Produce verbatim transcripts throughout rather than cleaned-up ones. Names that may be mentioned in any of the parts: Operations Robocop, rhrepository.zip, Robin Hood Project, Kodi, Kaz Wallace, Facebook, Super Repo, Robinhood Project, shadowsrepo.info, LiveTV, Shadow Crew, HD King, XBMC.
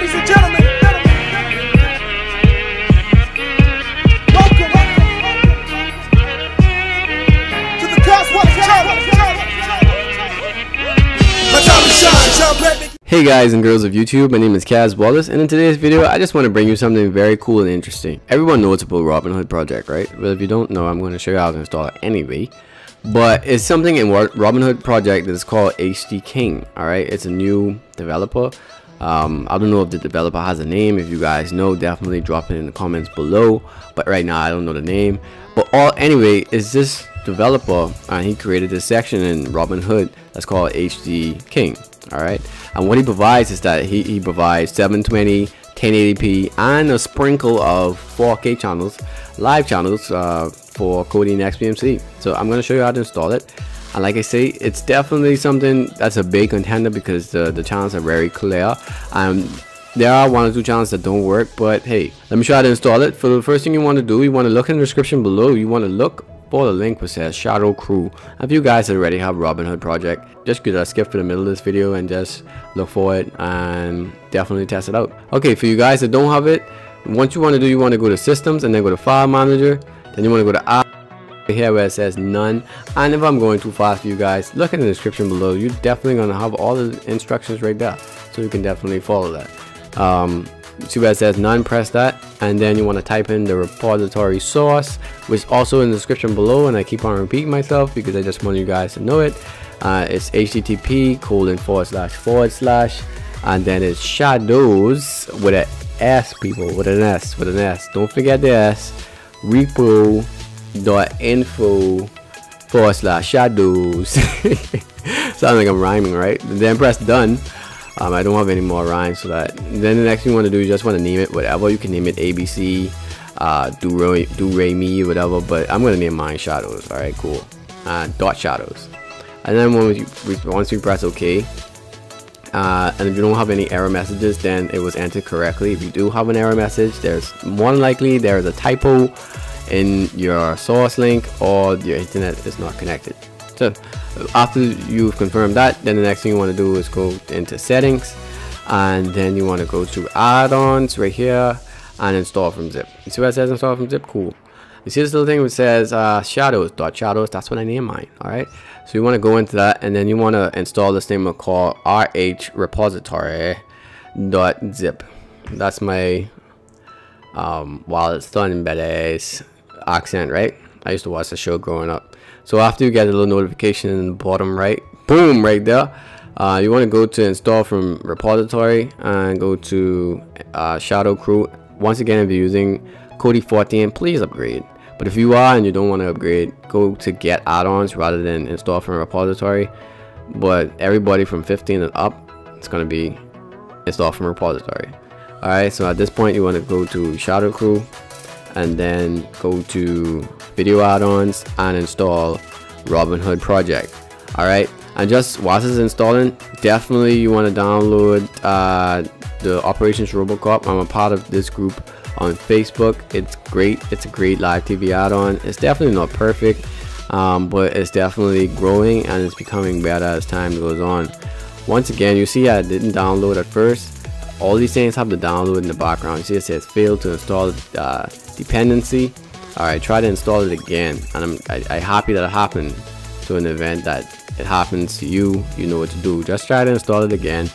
Ladies and gentlemen, welcome, welcome, welcome to the Kaz Wallace. Hey guys and girls of YouTube, my name is Kaz Wallace, and in today's video I just want to bring you something very cool and interesting. Everyone knows about Robinhood Project, right? But if you don't know, I'm going to show you how to install it anyway. But it's something in Robinhood Project that is called H D King. Alright, it's a new developer. Um, I don't know if the developer has a name. If you guys know, definitely drop it in the comments below. But right now, I don't know the name. But all anyway, is this developer, and he created this section in Robinhood that's called H D King. All right, and what he provides is that he, he provides seven twenty, ten eighty p, and a sprinkle of four K channels, live channels uh, for Kodi and X B M C. So I'm gonna show you how to install it. And like I say, it's definitely something that's a big contender because the, the channels are very clear. Um, there are one or two channels that don't work, but hey, let me show you how to install it. For the first thing you want to do, you want to look in the description below. You want to look for the link which says Shadow Crew. If you guys already have Robinhood Project, just could uh, skip to the middle of this video and just look for it and definitely test it out. Okay, for you guys that don't have it, what you want to do, you want to go to Systems and then go to File Manager. Then you want to go to App. Here where it says none, and if I'm going too fast for you guys, look in the description below. You're definitely gonna have all the instructions right there, so you can definitely follow that. Um, see where it says none, press that, and then you want to type in the repository source, which is also in the description below. And I keep on repeating myself because I just want you guys to know it. Uh, it's http colon forward slash forward slash, and then it's shadows with an S, people, with an S, with an S. Don't forget the S. Repo. Dot info forward slash shadows. Sounds like I'm rhyming, right? Then press done. Um, I don't have any more rhymes, so that then the next thing you want to do, you just want to name it whatever. You can name it A B C, uh, do re, do re me, whatever. But I'm gonna name mine shadows. All right, cool. Uh, dot shadows. And then once you once you press OK, uh, and if you don't have any error messages, then it was entered correctly. If you do have an error message, there's more than likely there is a typo in your source link, or your internet is not connected. So after you've confirmed that, then the next thing you want to do is go into settings, and then you want to go to add-ons right here and install from zip. You see what it says install from zip? Cool. You see this little thing which says uh, shadows dot shadows? That's what I named mine. All right, so you want to go into that, and then you want to install this thing called R H repository dot zip. That's my um, while it's done, badass accent, right? I used to watch the show growing up. So after you get a little notification in the bottom right, boom, right there, uh, you want to go to install from repository and go to uh, Shadow Crew. Once again, if you're using Kodi fourteen, please upgrade. But if you are and you don't want to upgrade, go to get add-ons rather than install from repository. But everybody from fifteen and up, it's going to be install from repository. All right, so at this point you want to go to Shadow Crew, and then go to video add-ons and install Robinhood Project. All right, and just while this is installing, definitely you want to download uh, the Operations Robocop. I'm a part of this group on Facebook. It's great. It's a great live T V add-on. It's definitely not perfect, um, but it's definitely growing and it's becoming better as time goes on. Once again, you see I didn't download at first. All these things have to download in the background. You see it says failed to install uh, dependency. All right, try to install it again. And I'm I, I happy that it happened. So in the event that it happens to you, you know what to do. Just try to install it again,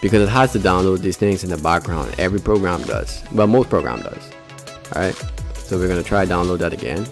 because it has to download these things in the background. Every program does. Well, most program does. All right, so we're gonna try download that again.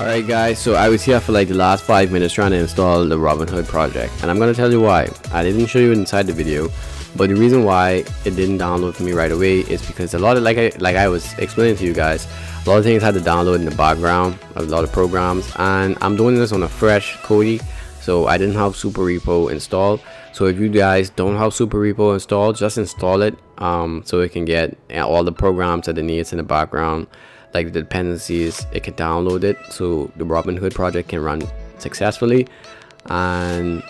All right, guys, so I was here for like the last five minutes trying to install the Robinhood Project. And I'm gonna tell you why. I didn't show you inside the video. But the reason why it didn't download for me right away is because a lot of, like I like I was explaining to you guys, a lot of things had to download in the background, a lot of programs, and I'm doing this on a fresh Kodi, so I didn't have Super Repo installed. So if you guys don't have Super Repo installed, just install it um, so it can get all the programs that it needs in the background, like the dependencies. It can download it so the Robinhood Project can run successfully. And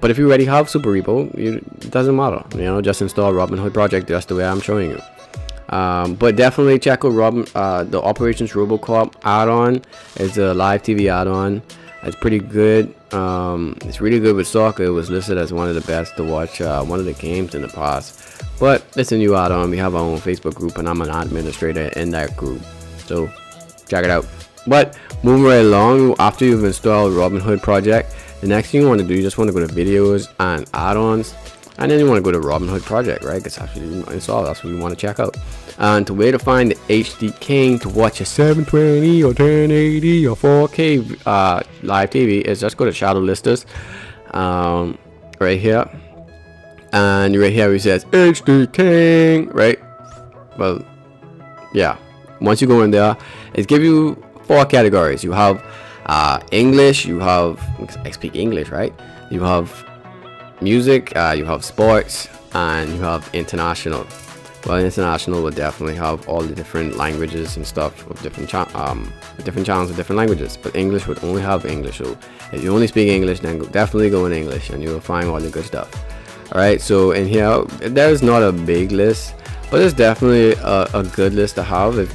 but if you already have Super Repo, you, it doesn't matter. You know, just install Robinhood Project just the way I'm showing you. Um, but definitely check out Robin, uh, the Operations Robocop add-on. It's a live T V add-on. It's pretty good. Um, it's really good with soccer. It was listed as one of the best to watch uh, one of the games in the past. But it's a new add-on. We have our own Facebook group, and I'm an administrator in that group, so check it out. But moving right along, after you've installed Robinhood Project, the next thing you want to do, you just want to go to videos and add-ons, and then you want to go to Robinhood Project, right? Because that's what you install, that's what we want to check out. And to where to find the H D King to watch your seven twenty or ten eighty or four K uh, live T V is just go to Shadow Listers, um, right here, and right here it says H D King, right? Well, yeah. Once you go in there, it gives you four categories. You have uh, English, you have, I speak English, right? You have music, uh, you have sports, and you have international. Well, international will definitely have all the different languages and stuff with different um different channels of different languages, but English would only have English. So if you only speak English, then definitely go in English, and you'll find all the good stuff. All right, so in here, there is not a big list, but it's definitely a, a good list to have. If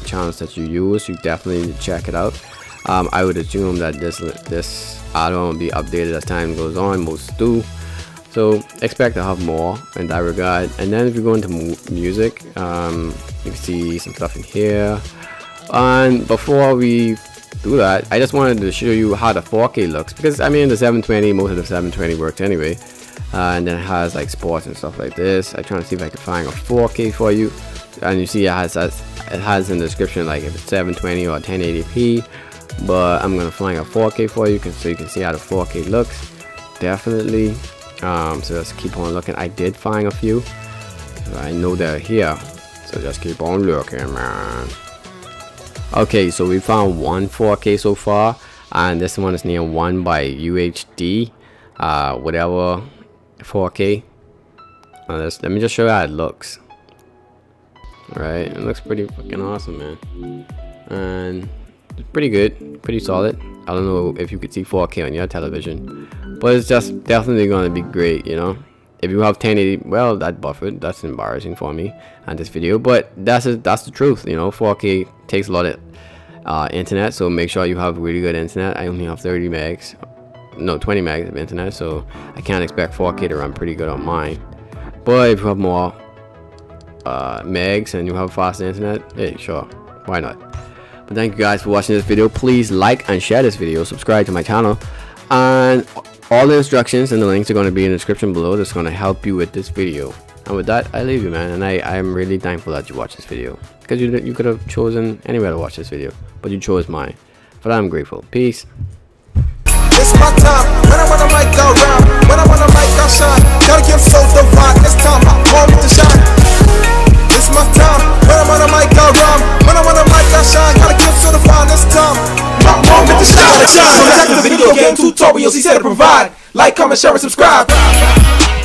the channels that you use, you definitely need to check it out. Um, I would assume that this this add-on will be updated as time goes on. Most do. So expect to have more in that regard. And then if you go into mu music, um, you can see some stuff in here. And before we do that, I just wanted to show you how the four K looks, because I mean the seven twenty, most of the seven twenty works anyway. Uh, and then it has like sports and stuff like this. I'm trying to see if I can find a four K for you. And you see it has it has in the description like if it's seven twenty or ten eighty p. But I'm gonna find a four K for you so you can see how the four K looks. Definitely. Um, so just keep on looking. I did find a few. I know they're here, so just keep on looking, man. Okay, so we found one four K so far, and this one is named one by U H D, uh, whatever four K. Uh, let me just show you how it looks. All right, it looks pretty fucking awesome, man, and it's pretty good, pretty solid. I don't know if you could see four K on your television, but it's just definitely going to be great, you know. If you have ten eighty, well, that buffered, that's embarrassing for me and this video, but that's a, that's the truth, you know. four K takes a lot of uh, internet, so make sure you have really good internet. I only have thirty megs, no, twenty megs of internet, so I can't expect four K to run pretty good on mine. But if you have more uh, megs and you have faster internet, hey, sure, why not? But thank you guys for watching this video. Please like and share this video, subscribe to my channel, and all the instructions and the links are going to be in the description below. That's going to help you with this video. And with that, I leave you, man, and I I'm really thankful that you watched this video, because you, you could have chosen anywhere to watch this video, but you chose mine. For that, I'm grateful. Peace. It's my time. When I wanna mic go round, when I wanna mic go shine, gotta give so the rock. It's time I want to shine. It's my time. When I wanna mic go round, when I wanna mic go shine, gotta give so the rock. It's time my moment to shine. So check the video game tutorials he said to provide. Like, comment, share, and subscribe.